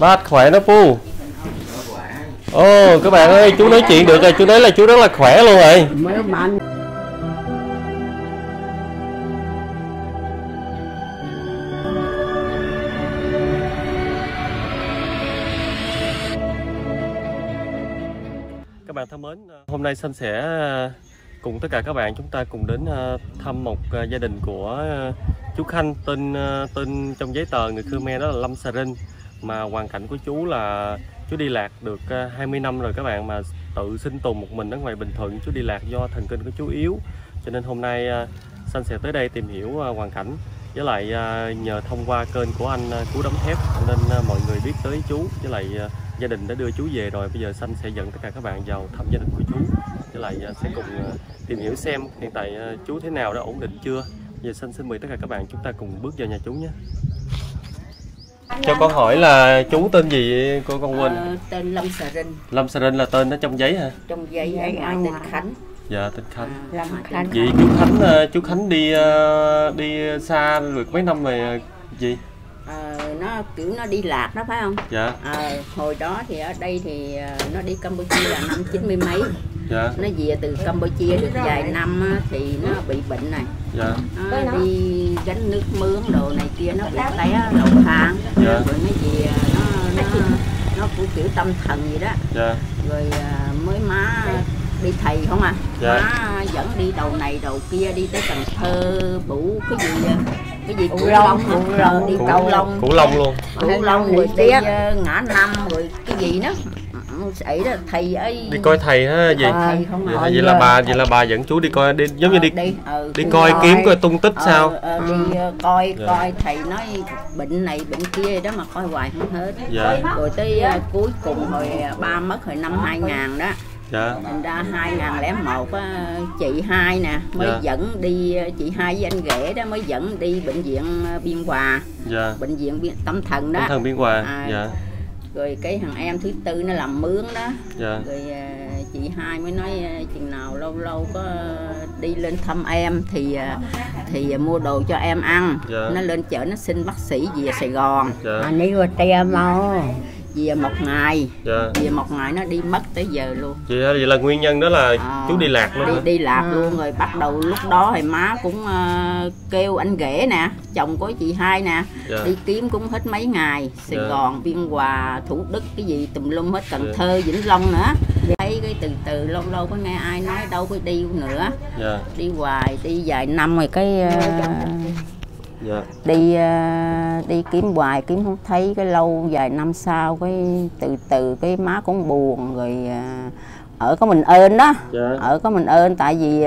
Bác khỏe đó Pu. Ồ, các bạn ơi, chú nói chuyện được rồi, chú nói là chú rất là khỏe luôn rồi. Các bạn thân mến, hôm nay Xanh sẽ cùng tất cả các bạn chúng ta cùng đến thăm một gia đình của chú Khánh, tên trong giấy tờ người Khmer đó là Lâm Sà Rinh. Mà hoàn cảnh của chú là chú đi lạc được 20 năm rồi các bạn, mà tự sinh tồn một mình ở ngoài Bình Thuận. Chú đi lạc do thần kinh của chú yếu, cho nên hôm nay Xanh sẽ tới đây tìm hiểu hoàn cảnh, với lại nhờ thông qua kênh của anh Cú Đấm Thép nên mọi người biết tới chú, với lại gia đình đã đưa chú về rồi. Bây giờ Xanh sẽ dẫn tất cả các bạn vào thăm gia đình của chú, với lại sẽ cùng tìm hiểu xem hiện tại chú thế nào, đã ổn định chưa. Giờ Xanh xin mời tất cả các bạn chúng ta cùng bước vào nhà chú nhé. Cho con hỏi là chú tên gì cô, con quên. Tên Lâm Sà Rinh. Lâm Sà Rinh là tên nó trong giấy hả? Trong giấy hay anh tên Khánh. Dạ tên Khánh. Lâm Khánh. Vậy chú Khánh đi xa được mấy năm rồi gì? Nó kiểu nó đi lạc đó phải không? Dạ. Hồi đó thì ở đây thì nó đi Campuchia là năm 90 mấy. Dạ. Nó về từ Campuchia được vài năm thì nó bị bệnh này. Dạ. Nó đi gánh nước mướn đồ này kia, nó bị té lầu thang. Dạ. Rồi nó về nó cũng kiểu tâm thần gì đó. Dạ. Rồi mới má đi thầy không à? Dạ. Má dẫn đi đầu này đầu kia, đi tới Cần Thơ, Bủ cái gì vậy? Cái gì Cửu Long, đi Cửu Long luôn. Cửu Long rồi đi Ngã Năm rồi cái gì đó. Ấy đó, thầy ấy đi coi thầy ha gì vậy là bà dẫn chú đi coi, đi giống như đi coi kiếm coi tung tích sao. Đi coi coi thầy nói bệnh này bệnh kia đó mà coi hoài không hết. Dạ. Rồi tới cuối cùng hồi ba mất hồi năm 2000 đó. Dạ. Thành ra 2001 chị hai nè mới dẫn đi, chị hai với anh ghẻ đó mới dẫn đi bệnh viện Biên Hòa. Dạ. Bệnh viện tâm thần đó. Tâm thần Biên Hòa. Dạ. Rồi cái thằng em thứ tư nó làm mướn đó. Dạ. Rồi chị hai mới nói chừng nào lâu lâu có đi lên thăm em thì mua đồ cho em ăn. Dạ. Nó lên chợ nó xin bác sĩ về Sài Gòn. Dạ. À, đi qua te mau về một ngày. Dạ. Về một ngày nó đi mất tới giờ luôn. Vậy là nguyên nhân đó là chú đi lạc luôn. Đi lạc luôn rồi. Bắt đầu lúc đó thì má cũng kêu anh ghẻ nè, chồng của chị hai nè. Dạ. Đi kiếm cũng hết mấy ngày, Sài Gòn, Biên Hòa, Thủ Đức cái gì tùm lum hết, Cần Thơ, Vĩnh Long nữa. Thấy cái từ từ lâu lâu có nghe ai nói đâu có đi nữa. Dạ. Đi hoài, đi vài năm rồi cái dạ. Đi kiếm hoài kiếm không thấy, cái lâu vài năm sau cái từ từ cái má cũng buồn rồi ở có mình ơn đó. Dạ. Ở có mình ơn tại vì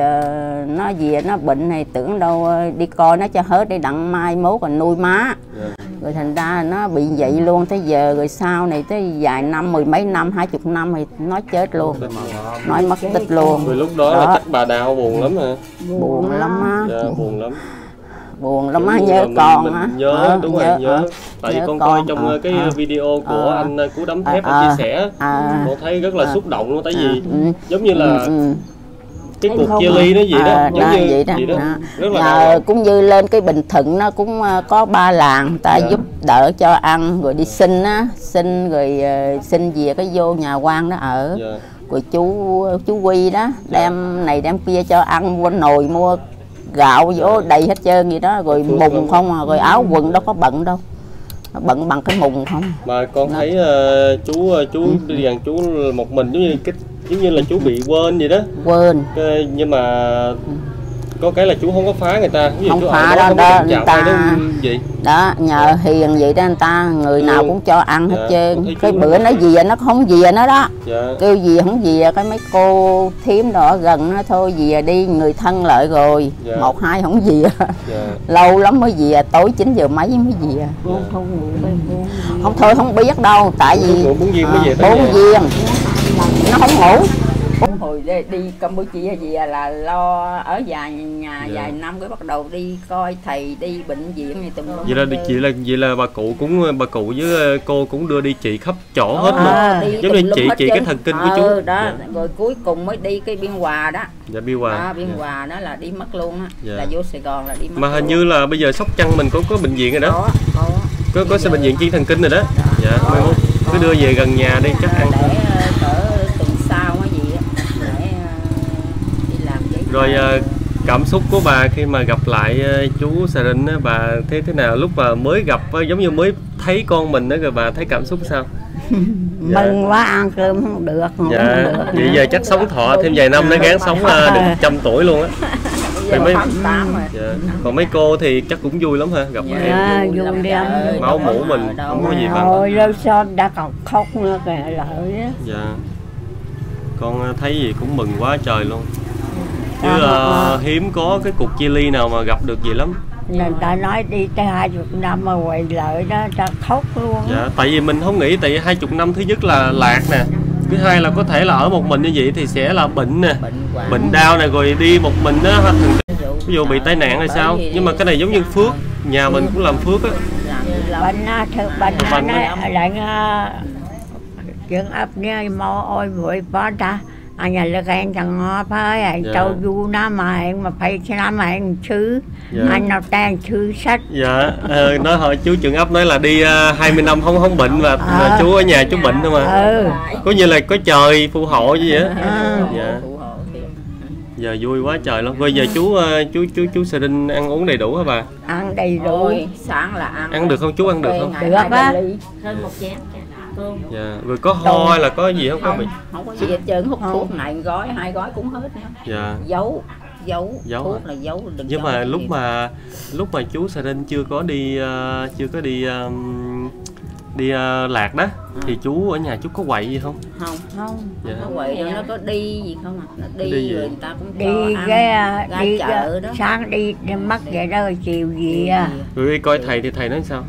nó về nó bệnh này tưởng đâu đi coi nó cho hết để đặng mai mốt còn nuôi má. Dạ. Rồi thành ra nó bị vậy luôn tới giờ, rồi sau này tới vài năm, mười mấy năm, 20 năm thì nó chết luôn, nói mất tích luôn. Rồi lúc đó là chắc bà đau buồn lắm hả? Buồn lắm á. Dạ, buồn lắm. Buồn lắm á, nhớ con á. Nhớ, đúng rồi, nhớ. Tại vì con coi trong cái video của anh Cú Đấm Thép chia sẻ, con thấy rất là xúc động luôn. Tại vì giống như là cái cuộc chia ly nó gì đó, giống như vậy đó. Cũng như lên cái Bình Thuận nó cũng có ba làng ta giúp đỡ cho ăn, rồi đi xin á, xin rồi xin về cái vô nhà quan đó ở. Rồi chú Quy đó đem này đem kia cho ăn, mua nồi mua gạo vô đầy hết trơn gì đó, rồi mùng không à, rồi áo quần đâu có bận đâu, nó bận bằng cái mùng không. Mà con thấy chú đi đàn chú một mình giống như là chú bị quên vậy đó. Quên. Nhưng mà có cái là chú không có phá người ta, không phá đó, người ta vậy đó, nhờ hiền vậy đó, người ta người nào cũng cho ăn hết trơn. Cái bữa nó gì nó không gì nó đó, kêu gì không gì cái mấy cô thím đó gần nó thôi gì đi, người thân lợi rồi một hai không gì lâu lắm mới gì, tối 9 giờ mấy mới gì không thôi không biết đâu, tại vì 4 viên nó không ngủ. Hồi đi Campuchia gì là lo ở vài năm cái bắt đầu đi coi thầy, đi bệnh viện này tùm lum. Vậy là bà cụ với cô cũng đưa đi trị khắp chỗ hết luôn. Giống như trị cái thần kinh của chú. Đó, dạ. Rồi cuối cùng mới đi cái Biên Hòa đó. Dạ Biên Hòa. À, Biên Hòa đó là đi mất luôn á. Dạ. Là vô Sài Gòn là đi mất. Mà hình như là bây giờ Sóc Trăng mình cũng có bệnh viện rồi đó. Có. Có bệnh viện chuyên thần kinh rồi đó. Dạ, cứ đưa về gần nhà đi chắc ăn. Để tuần sau hay gì á, để đi làm vậy. Rồi cảm xúc của bà khi mà gặp lại chú Sà Rinh á, bà thấy thế nào? Lúc mà mới gặp giống như mới thấy con mình đó, rồi bà thấy cảm xúc sao? Dạ. Mừng quá, ăn cơm không được, dạ. Vậy giờ chắc sống thọ thêm vài năm nữa, gán sống được 100 tuổi luôn á. Dạ. Còn mấy cô thì chắc cũng vui lắm ha, gặp dạ, em vui lắm, máu mũ mình không có gì hết. Rồi lâu sau đã còn khóc nữa kìa, lợi á. Dạ. Con thấy gì cũng mừng quá trời luôn. Chứ hiếm có cái cuộc chia ly nào mà gặp được gì lắm. Người ta nói đi tới 20 năm mà quay lại đó, ta khóc luôn. Dạ, tại vì mình không nghĩ, tại vì 20 năm thứ nhất là lạc nè, thứ hai là có thể là ở một mình như vậy thì sẽ là bệnh nè, bệnh đau nè, rồi đi một mình á, ví dụ bị tai nạn hay sao. Nhưng mà cái này giống như phước, nhà mình cũng làm phước á. Bệnh lại chuyện ấp nha, mau ôi mũi phá ta. Anh nhà lực em chẳng ngó phơi, anh trâu du nó mà phải làm anh chứ, anh nào tan chứ sách. Dạ, nói hỏi chú trưởng ấp nói là đi 20 năm không bệnh mà chú ở nhà chú bệnh thôi mà. Có như là có trời phù hộ như vậy. Dạ. Giờ vui quá trời lắm. Bây giờ chú Sà Rinh ăn uống đầy đủ hả bà? Ăn đầy đủ. Sáng là ăn. Ăn được không chú, ăn được không? Được á. Hơn một chén. Dạ, rồi có ho hay là có gì không? Không có gì hết trơn, hút thuốc này gói, 2 gói cũng hết nữa. Dạ. Giấu thuốc là giấu. Nhưng mà lúc mà chú Sà Rinh chưa có đi lạc đó, thì chú ở nhà chú có quậy gì không? Không. Dạ. Không có quậy đâu, nó có đi gì không à? Nó đi rồi người ta cũng đi ăn, đi chợ đó. Sáng đi mất vậy đó, chiều gì à? Rồi đi coi thầy thì thầy nói sao?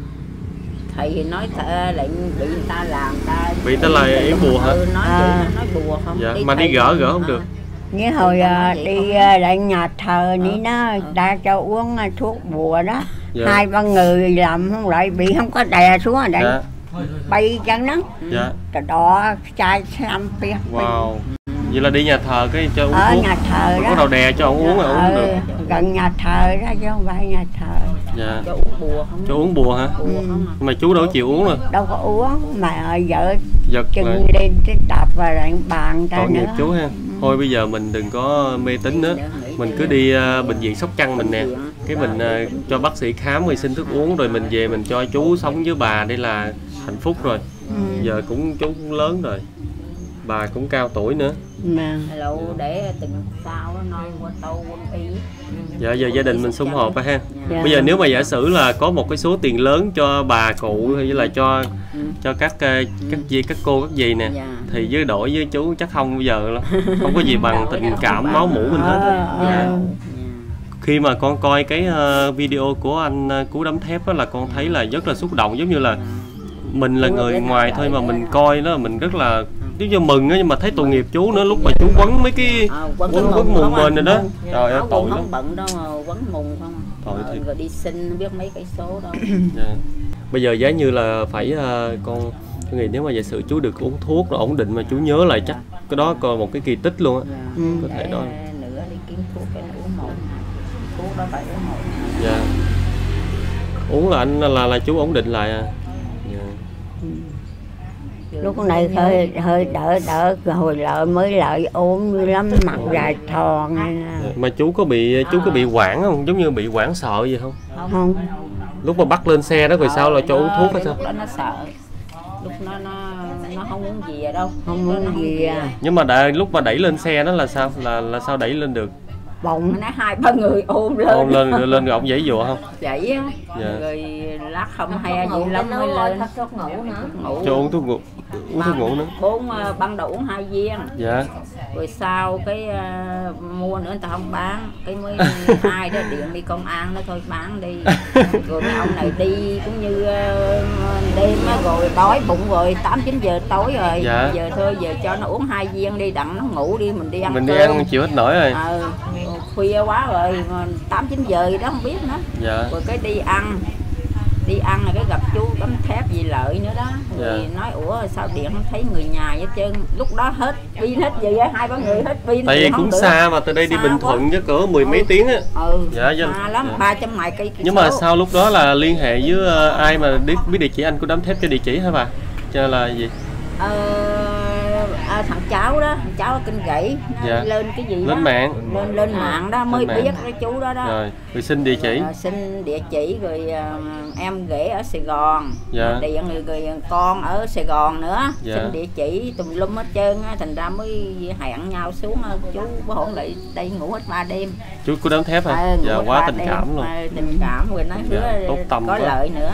Thầy thì nói lại bị người ta làm ta. Bị người ta là yếm bùa hả? Nói bùa không? Dạ, đi mà đi gỡ không được. Nghĩa hồi đi lại nhà thờ ní nó ta cho uống thuốc bùa đó. Dạ. 2-3 người làm không lại bị không có đè xuống ở đây. Dạ. Bay chân đó. Dạ. Cái đó chai xăm phép. Wow. Vậy là đi nhà thờ cái cho uống thuốc. Ở nhà thờ đó. Có đầu đè cho uống là uống được. Gần nhà thờ đó chứ không phải nhà thờ. Dạ. Cho uống bùa không? Cho uống bùa hả? Mà chú đâu chịu uống rồi. Đâu có uống mà vợ giật chân lên cái đạp và lại bàn ta nữa. Chú ha. Thôi bây giờ mình đừng có mê tín nữa. Mình cứ đi bệnh viện Sóc Trăng mình nè. Cái mình cho bác sĩ khám rồi xin thức uống rồi mình về mình cho chú sống với bà đây là hạnh phúc rồi. Giờ cũng chú cũng lớn rồi. Bà cũng cao tuổi nữa. Hello, để từng sao nó qua tâu quân y. Dạ, giờ gia đình mình sum họp ha. Dạ. Bây giờ nếu mà giả sử là có một cái số tiền lớn cho bà cụ hay là cho các cô các dì nè, dạ. Thì với đổi với chú chắc không bây giờ lắm. Không có gì bằng tình cảm máu mủ mình hết. Dạ. Khi mà con coi cái video của anh Cú Đấm Thép đó là con thấy là rất là xúc động, giống như là mình là người ngoài thôi mà mình coi đó mình rất là chứ cho mừng á, nhưng mà thấy tội nghiệp chú nữa, lúc mà chú quấn mấy cái quấn mùng mình rồi đó. Trời ơi tội lắm. Bận đâu mà quấn mùng không. Tội rồi đi xin biết mấy cái số đâu. Bây giờ giá như là phải con nghĩ nếu mà giả sử chú được uống thuốc rồi ổn định mà chú nhớ lại chắc cái đó coi một cái kỳ tích luôn á. Có thể đó. Nữa đi kiếm thuốc cái uống một. Thuốc đó phải uống một. Dạ. Uống là anh là chú ổn định lại à. Lúc này hơi đỡ hồi lợi mới lại ốm lắm, mặt dài thòn. Mà chú có bị quản không, giống như bị quản sợ gì không? Không. Lúc mà bắt lên xe đó rồi sao là cho uống thuốc hay sao? Lúc đó nó sợ. Lúc nó không uống gì đâu. Không uống gì. Nhưng mà lúc mà đẩy lên xe đó là sao? Là sao đẩy lên được? Bỗng nó 2-3 người ôm lên rồi lên ông dãy dụa không? Dãy á. Dạ. Rồi lát không hay ai gì lắm mới lên. Thuốc ngủ nữa. Cho uống thuốc ngủ. Uống thuốc ngủ nữa. Uống ban đầu uống 2 viên. Dạ. Rồi sau cái mua nữa người ta không bán, cái mới ai đó điện đi công an nó thôi bán đi. Rồi mấy ông này đi cũng như đêm á, rồi đói bụng rồi 8-9 giờ tối rồi. Dạ. Giờ thôi giờ cho nó uống 2 viên đi đặng nó ngủ đi mình đi ăn. Mình đi ăn chịu hết nổi rồi. Khuya quá rồi 8-9 giờ gì đó không biết nữa. Dạ. Rồi cái đi ăn là cái gặp chú Đấm Thép gì lợi nữa đó. Dạ. Thì nói ủa rồi sao điện không thấy người nhà hết trơn. Lúc đó hết pin hết vậy á, hai ba người hết pin. Tại vì cũng xa mà, từ đây đi Bình Thuận chứ cỡ mười mấy tiếng á. Ừ, xa lắm, 300 mấy cây. Nhưng mà sau lúc đó là liên hệ với ai mà biết địa chỉ anh Cú Đấm Thép cho địa chỉ hả bà? Cho là gì? Thằng cháu đó, thằng cháu ở Kinh Gãy lên cái gì đó, lên mạng đó mới biết cái chú đó đó. Rồi xin địa chỉ, xin địa chỉ rồi em ghẻ ở Sài Gòn, điện người con ở Sài Gòn nữa, xin địa chỉ tùm lum hết trơn á, thành ra mới hẹn nhau xuống chú có hỗn lại đây ngủ hết 3 đêm. Chú Cú Đấm Thép hả? Dạ, quá tình cảm luôn. Tình cảm rồi nói hứa tốt tâm có lợi nữa.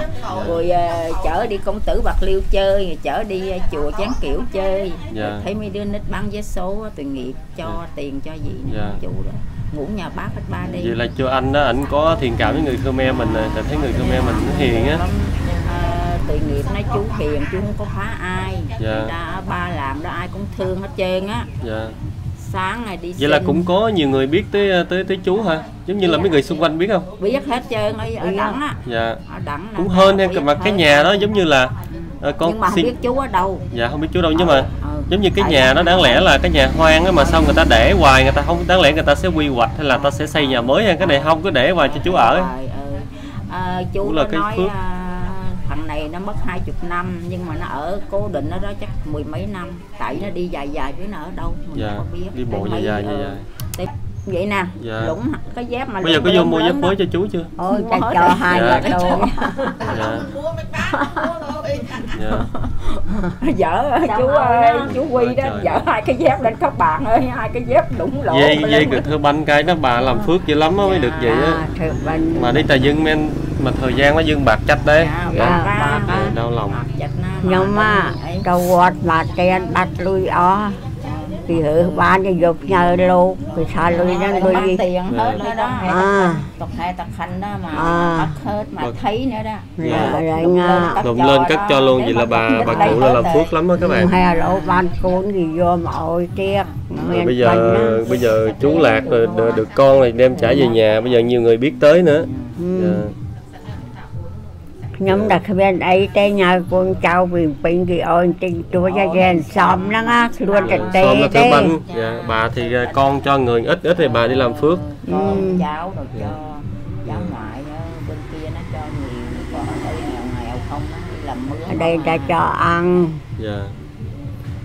Rồi chở đi Công Tử Bạc Liêu chơi, rồi chở đi chùa Chán Kiểu chơi. Thấy mấy đứa nít bán vé số tội nghiệp cho tiền cho gì nữa, chủ đó ngủ nhà bác hết 3 đêm. Vậy là cho anh đó, ảnh có thiện cảm với người Khmer mình, tại thấy người Khmer mình cũng hiền á. Tội nghiệp nói chú hiền, chú không có phá ai, ra ba làm đó ai cũng thương hết trơn á. Sáng ngày đi vậy xin. Là cũng có nhiều người biết tới chú hả? Giống như là mấy người xung quanh biết không? Biết hết trơn ở Đẳng á. Ở Đẳng cũng hơn em, mà cái nhà đó giống như là con nhưng mà không biết chú ở đâu. Dạ không biết chú đâu, nhưng mà giống như cái nhà nó đáng lẽ là cái nhà hoang á, mà sao người ta để hoài, người ta không, đáng lẽ người ta sẽ quy hoạch hay là ta sẽ xây nhà mới hay cái này không, cứ để hoài cho chú ở. Chú là cái phước. Thằng này nó mất 20 năm nhưng mà nó ở cố định ở đó chắc mười mấy năm, tại nó đi dài chứ nó ở đâu mình không biết. Đi bộ dài. Vậy nè, đúng cái dép mà bây giờ có vô mua dép mới cho chú chưa? Ôi cho 2 đợt luôn. Dở chú ơi, chú Huy đó dở 2 cái dép lên các bạn ơi, 2 cái dép đụng lộn. Dây cực thơ banh cái đó bà làm phước dữ lắm mới được vậy á. Mà đi Trà Vinh men mà thời gian nó dương bạc trách đấy. Đau lòng. Nhưng mà cầu quạt mà tiền bạc lui ó. Thì hữu bán cho dục nhờ luôn, thì xa lui nó lui đi. Tiền hết đó đó, tộc hệ tộc hành đó mà bắt hết mà thấy nữa đó. Đụng lên cắt cho luôn, vậy là bà cụ là làm phước lắm đó các bạn. Hay là lỗ ban cuốn gì vô mà ôi tiếc. Bây giờ chú lạc rồi được con này đem trả về nhà, bây giờ nhiều người biết tới nữa. Nhưng đặc biệt ấy tới nhà con cháu bình bình thì ôi tình chúa gia đình xóm lắm á, luôn trật tế thế. Bà thì con cho người ít thì bà đi làm phước. Cháu rồi cho cháu ngoại bên kia nó cho nhiều, còn ở nghèo không nó làm mướn. Ở đây ta cho ăn.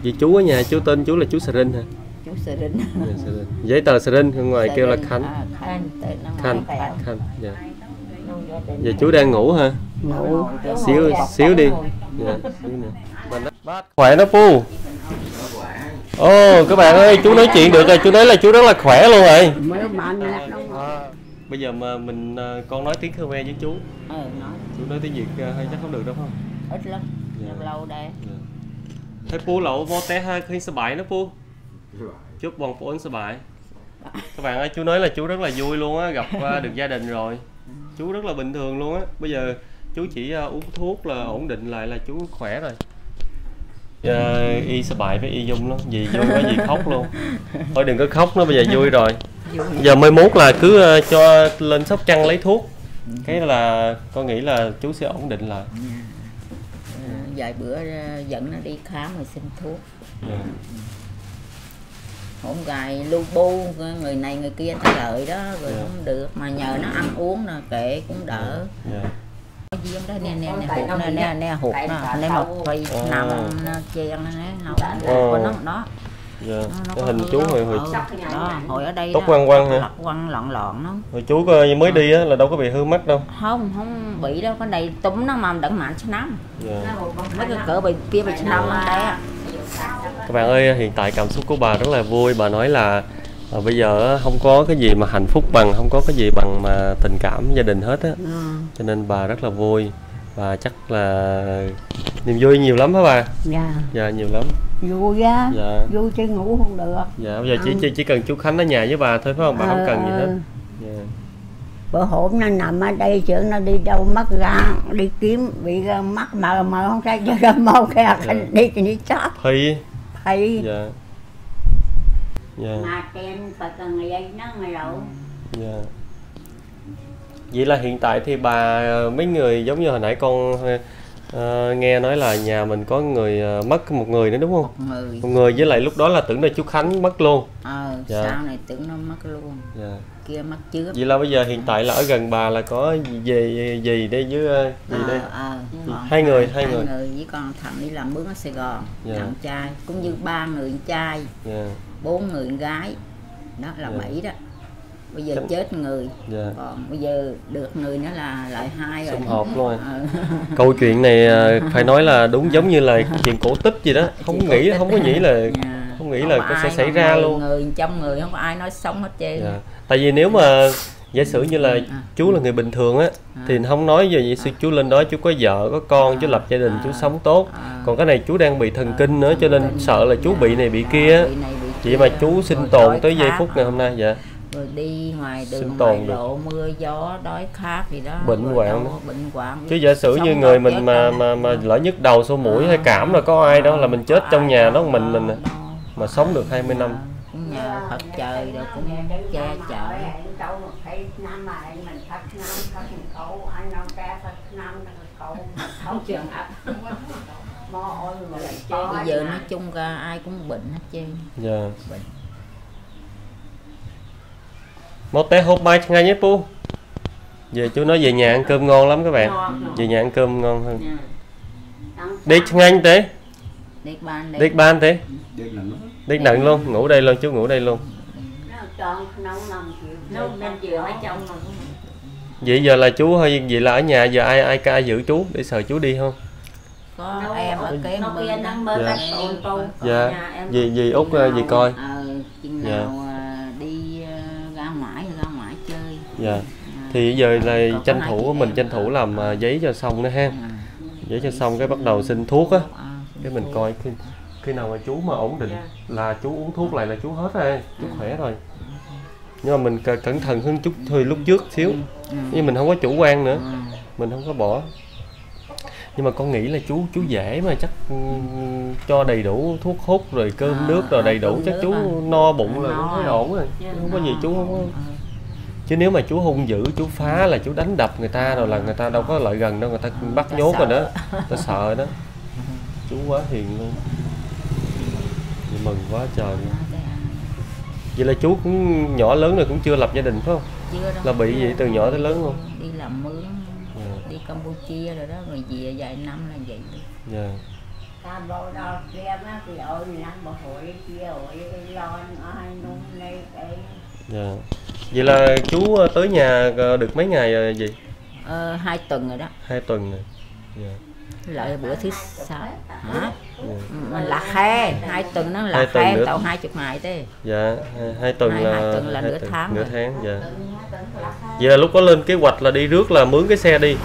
Vì chú ở nhà chú tên chú là chú Sà Rinh hả? Chú Sà Rinh. Giấy tờ Sà Rinh, ngoài kêu là Khánh. Khánh. Giờ chú đang ngủ hả? Ngủ. Xíu đi. Khỏe đó Pu. Các bạn ơi, chú nói chuyện được rồi, chú nói là chú rất là khỏe luôn rồi. Bây giờ mà con nói tiếng Khmer với chú. Chú nói tiếng Việt hay chắc không được đâu không? Ít lắm. Lâu đây. Thấy Pu lậu vô té hơi khi sợ bại đó Pu. Chúc bọn Pu sợ bại. Các bạn ơi, chú nói là chú rất là vui luôn á, gặp được gia đình rồi. Chú rất là bình thường luôn á, bây giờ chú chỉ uống thuốc là ổn định lại là chú khỏe rồi. Y sợ bại với y dung lắm, vì vui quá gì khóc luôn. Thôi đừng có khóc nữa, bây giờ vui rồi. Giờ mai mốt là cứ cho lên Sóc Trăng lấy thuốc. Cái là con nghĩ là chú sẽ ổn định lại. Vài bữa dẫn nó đi khám rồi xin thuốc. Hổng gài lu bu, người này người kia ta lợi đó, rồi không được. Mà nhờ nó ăn uống nè, kệ cũng đỡ. Nè hụt nó, nè một cây nằm chen nó hình chú hồi ở đây tóc quăng lọn nó. Hồi chú mới đi á là đâu có bị hư mắt đâu. Không bị đâu, cái này túm nó mà đặng mạnh chứ nắm. Mấy cái cỡ bên kia bị chứ nắm đấy. Các bạn ơi, hiện tại cảm xúc của bà rất là vui. Bà nói là bây giờ không có cái gì mà hạnh phúc bằng, không có cái gì bằng mà tình cảm gia đình hết á. Cho nên bà rất là vui. Và chắc là niềm vui nhiều lắm hả bà? Dạ nhiều lắm. Vui á, vui chứ ngủ không được. Bây giờ chỉ cần chú Khánh ở nhà với bà thôi phải không? Bà không cần gì hết. Bữa hổm nó nằm ở đây chưởng nó đi đâu mất ra, đi kiếm bị mắc mờ không ra cho mau ra đi thì đi chót. Thầy. Mà tên phải cần người ấy nó người đậu. Vậy là hiện tại thì bà mấy người giống như hồi nãy con Nghe nói là nhà mình có người mất một người nữa đúng không? Một người, với lại lúc đó là tưởng là chú Khánh mất luôn. Dạ. Sau này tưởng nó mất luôn. Dạ. Kia mất trước. Vậy là bây giờ hiện tại là ở gần bà là có gì đây với gì đây? Hai người với con thằng đi làm mướn ở Sài Gòn, dạ. Thằng trai cũng như ba người trai, dạ. 4 người gái, đó là dạ. 7 đó. Bây giờ chết người, dạ. Còn bây giờ được người nữa là lại 2 rồi. Xung họp luôn rồi. Câu chuyện này phải nói là đúng giống như là chuyện cổ tích gì đó, không nghĩ, không có nghĩ là không nghĩ là có sẽ xảy ra luôn. Người trong người không có ai nói sống hết trơn. Dạ. Tại vì nếu mà giả sử như là chú là người bình thường á, thì không nói về vậy, chú lên đó chú có vợ có con, chú lập gia đình, chú sống tốt. Còn cái này chú đang bị thần kinh nữa, cho nên sợ là chú bị này bị kia. Vậy mà chú sinh tồn tới giây phút ngày hôm nay. Dạ. Rồi đi ngoài đường ngoài lộ, mưa gió đói khát gì đó, bệnh hoạn, chứ giả sử như người mình mà lỡ nhức đầu sổ mũi hay cảm là có ai đó là mình chết trong nhà đó mình mà sống được 20 năm. Cũng nhờ Phật trời rồi cũng che chở. Bây giờ nói chung ra ai cũng bệnh hết trơn. Dạ. Một té hộp mai ngay nhé Pu. Giờ chú nói về nhà ăn cơm ngon lắm các bạn. Về nhà ăn cơm ngon hơn. Đi nhanh thế. Đi ban thế. Đi nặng luôn, ngủ đây luôn, chú ngủ đây luôn. Vậy giờ là chú hơi vậy là ở nhà giờ ai giữ chú để sợ chú đi không? Có em ở kế bên. Dạ. Dì Út dì coi. Dạ. Dạ. Thì giờ là tranh thủ của mình tranh thủ làm giấy cho xong nữa ha. Giấy cho xong cái bắt đầu xin thuốc á. Cái mình coi khi nào mà chú mà ổn định là chú uống thuốc lại là chú hết rồi, chú khỏe rồi. Nhưng mà mình cẩn thận hơn chút thôi lúc trước xíu. Nhưng mình không có chủ quan nữa. Mình không có bỏ. Nhưng mà con nghĩ là chú dễ mà chắc cho đầy đủ thuốc hút rồi cơm nước rồi đầy đủ chắc chú no bụng là cũng thấy ổn rồi. Không có gì chú không có. Chứ nếu mà chú hung dữ, chú phá là chú đánh đập người ta rồi là người ta đâu có lại gần đâu, người ta bắt nhốt rồi đó, ta sợ đó. Chú quá hiền luôn. Vậy mừng quá trời. Vậy là chú cũng nhỏ lớn rồi cũng chưa lập gia đình phải không? Chưa đâu. Là bị gì từ nhỏ tới lớn không? Đi làm mướn, đi Campuchia rồi đó, rồi về vài năm là vậy. Dạ. Dạ. Vậy là chú tới nhà được mấy ngày rồi gì? 2 tuần rồi đó. 2 tuần rồi. Yeah. Lại bữa thứ 6. Hả? Yeah. Là khe, 2 tuần nó là khe tàu 20 ngày thế. Dạ, 2 tuần là nửa tháng. Nửa tháng, dạ. Vậy là lúc có lên kế hoạch là đi rước là mướn cái xe đi.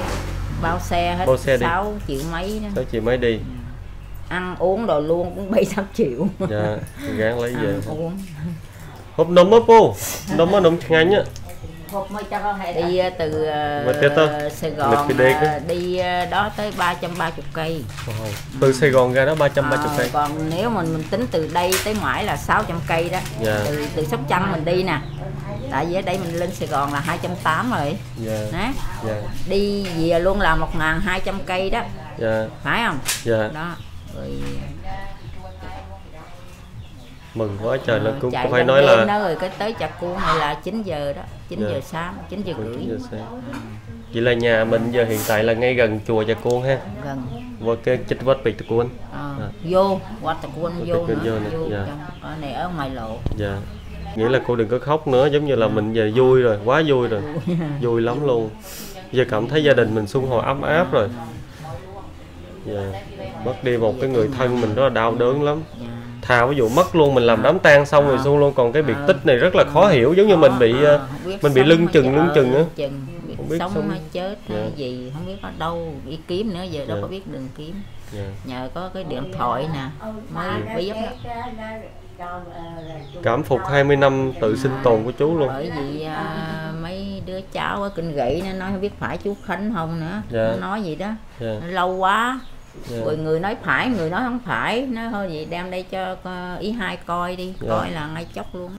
Bao xe hết, 6 triệu mấy đó. 6 triệu mấy đi. Ăn uống đồ luôn cũng 7-8 triệu. Dạ, gán lấy về. Uống. Hộp nấm á Pu, nấm á nấm Ngánh á. Đi từ Sài Gòn đi đó tới 330 cây. Từ Sài Gòn ra đó 330 cây. Còn nếu mình tính từ đây tới ngoại là 600 cây đó. Yeah. Từ Sóc Trăng mình đi nè. Tại vì ở đây mình lên Sài Gòn là 280 rồi. Yeah. Nè. Yeah. Đi về luôn là 1200 cây đó. Yeah. Phải không? Yeah. Đó. Rồi... Mừng quá trời là cũng phải nói là nơi cái tới Chà Cuông này là 9 giờ đó, 9 giờ sáng, 9 giờ rưỡi. Vậy là nhà mình giờ hiện tại là ngay gần chùa Chà Cuông ha. Gần. Vô cái chích vết bị Chà Cuông. Vô, qua Chà Cuông vô nữa. Ở này ở ngoài lộ. Dạ. Nghĩa là cô đừng có khóc nữa, giống như là mình giờ vui rồi, quá vui rồi. Vui lắm luôn. Giờ cảm thấy gia đình mình sum họp ấm áp rồi. Dạ. Mất đi một cái người thân mình rất là đau đớn lắm. Thà ví dụ mất luôn mình làm đám tang xong rồi xong luôn, còn cái biệt tích này rất là khó hiểu, giống như mình bị lưng chừng á, không biết sống hay chết hay gì, không biết ở đâu đi kiếm nữa, giờ đâu có biết đường kiếm. Nhờ có cái điện thoại nè mới biết đó. Cảm phục 20 năm tự sinh tồn của chú luôn. Bởi vì mấy đứa cháu ở Kinh Gậy nó nói không biết phải chú Khánh không nữa, nó nói gì đó lâu quá. Yeah. Rồi người nói phải, người nói không phải, nó thôi vậy đem đây cho ý hai coi đi, coi là ngay chốc luôn.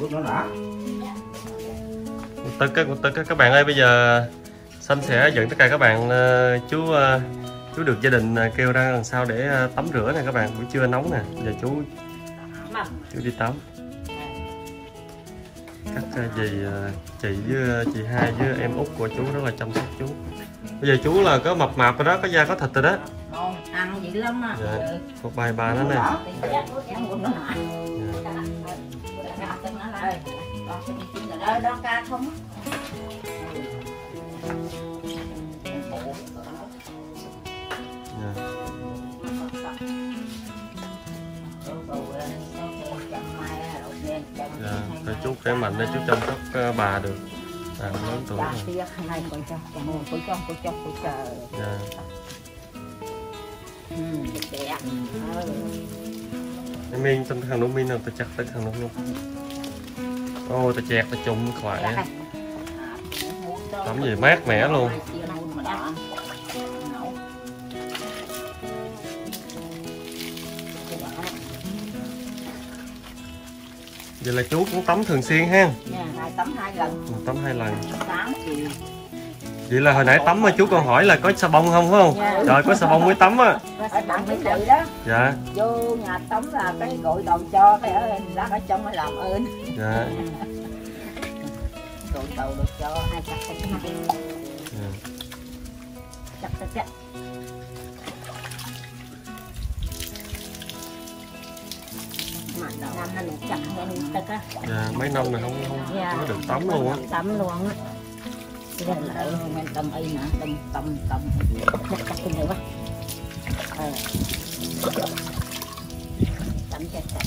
bước nó đã. Từ các bạn ơi, bây giờ Xanh sẽ dẫn tất cả các bạn, chú được gia đình kêu ra làm sao để tắm rửa nè các bạn, buổi trưa nóng nè, giờ chú đi tắm. Các chị với chị hai với em út của chú rất là chăm sóc chú. Bây giờ chú là có mập mạp rồi đó, có da có thịt rồi đó. Không, ăn vậy lắm á. Dạ, một bài bà nó nè. Dạ, chú khỏe mạnh để chú chăm sóc bà được. À, lớn tuổi rồi. Dạ. Mình trong thằng nông minh nào tôi chặt tới thằng nông luôn. Ô tôi chẹt tôi trùng khỏe. Tắm gì mát mẻ luôn. Vậy là chú cũng tắm thường xuyên ha. Tắm 2 lần. Tắm 2 lần. Vậy là hồi nãy tắm mà chú còn hỏi là có xà bông không phải không? Dạ. Trời, có xà bông mới tắm á. Dạ. Vô nhà tắm là cái gội đầu cho cái lát ở trong nó làm ơn. Dạ. Gội đầu được cho ai chắc chắc. Chắc chắc chắc. Dạ, mấy năm này không được tắm luôn á. Tắm luôn á. Cái này mình tầm y nè, tầm chắc cái này quá. Tắm cho sạch.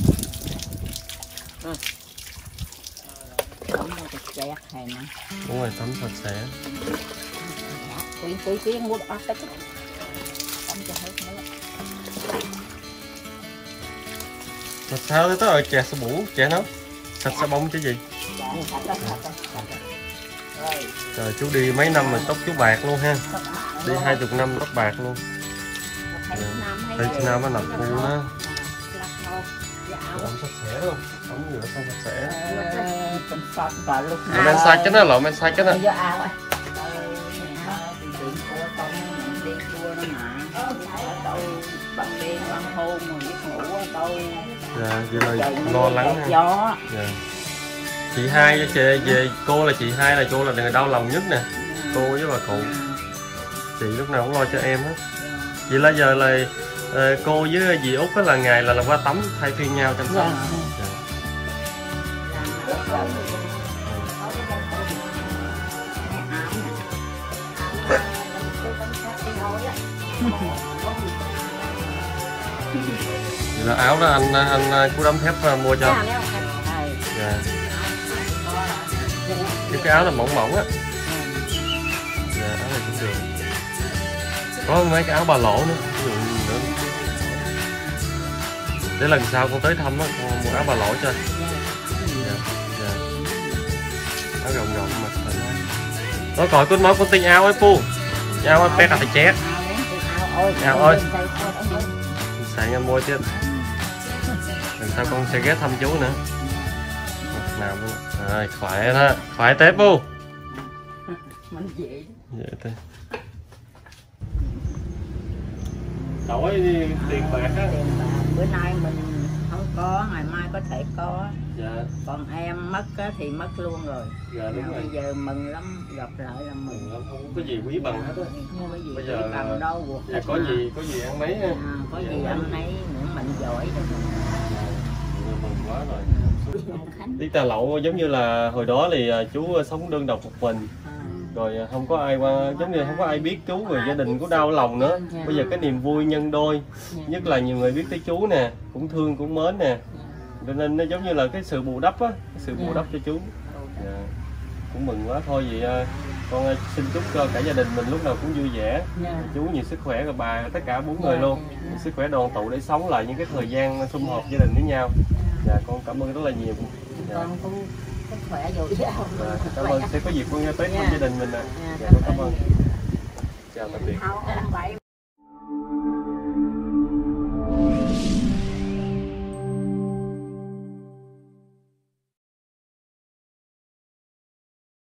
Tắm cho sạch hay nè. Đúng rồi, tắm sạch sẽ. Quý mua đó cái. Tắm cho hết nữa. Sạch sao thế tới chè sữa bủ, chè nấu. Sạch xà bông chứ gì. Trời, chú đi mấy năm mà tóc chú bạc luôn ha. Đi 20 năm tóc bạc luôn. 20 năm nó nằm luôn á. Ổng sạch sẽ luôn, ổng rửa xong sạch sẽ. Mình sạch cái nó lộn, mình sạch cái nó. Dạ, vậy là lo lắng ha. Dạ. Chị hai với cô là chị hai là cô là người đau lòng nhất nè. Cô với bà cụ. Chị lúc nào cũng lo cho em hết. Vậy là giờ là cô với dì Út là ngày là qua tắm thay phiên nhau chăm sóc. Vậy là áo đó anh Cú Đấm Thép mua cho. Dạ. Cái áo là mỏng mỏng á. Dạ, áo này cũng được. Có mấy cái áo bà lỗ nữa. Để lần sau con tới thăm á, con mua áo bà lỗ cho. Dạ, dạ. Áo rộng rộng mà. Nó gọi con nói con tin áo ấy phu. Áo ấy pet là phải chét. Áo ơi. Sẵn anh mua chứ. Lần sau con sẽ ghé thăm chú nữa. Rồi, khỏe đó, khỏe tép vô. Mình vậy. Vậy thôi. Đổi tiền bạc á. Bữa nay mình không có, ngày mai có thể có. Dạ. Còn em mất á, thì mất luôn rồi. Dạ, đúng rồi. Bây giờ mừng lắm, gặp lại là mừng. Lắm. Không có gì quý bằng hết á. Không có gì bây giờ quý bằng đâu. Dạ, có gì ăn mấy ha. À, có dạ, gì ăn mấy, mình giỏi cho mình. Mừng quá rồi. Đi tà lậu giống như là hồi đó thì chú sống đơn độc một mình, rồi không có ai qua, giống như không có ai biết chú, rồi gia đình cũng đau lòng nữa. Bây giờ cái niềm vui nhân đôi, nhất là nhiều người biết tới chú nè, cũng thương cũng mến nè, cho nên nó giống như là cái sự bù đắp á, sự bù đắp cho chú. Cũng mừng quá. Thôi vậy con xin chúc cho cả gia đình mình lúc nào cũng vui vẻ, chú nhiều sức khỏe, rồi bà tất cả 4 người luôn nhiều sức khỏe đoàn tụ để sống lại những cái thời gian sum họp gia đình với nhau. Dạ, con cảm ơn rất là nhiều. Dạ. Con cũng khỏe rồi. Dạ, cảm ơn, sẽ có dịp con tới thăm gia đình mình nè. Dạ, con cảm ơn. Chào tạm biệt.